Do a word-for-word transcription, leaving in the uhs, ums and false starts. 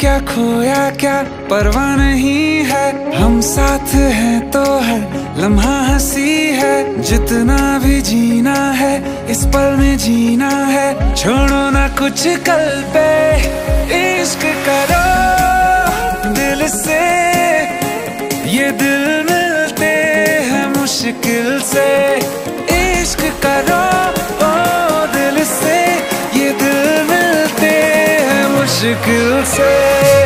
क्या खोया क्या परवाह नहीं है, हम साथ हैं तो है लम्हा हंसी है। जितना भी जीना है इस पल में जीना है, छोड़ो ना कुछ कल पे, इश्क करो दिल से। ये दिल मिलते हैं मुश्किल से, इश्क करो ओ दिल से। ये दिल मिलते हैं मुश्किल से।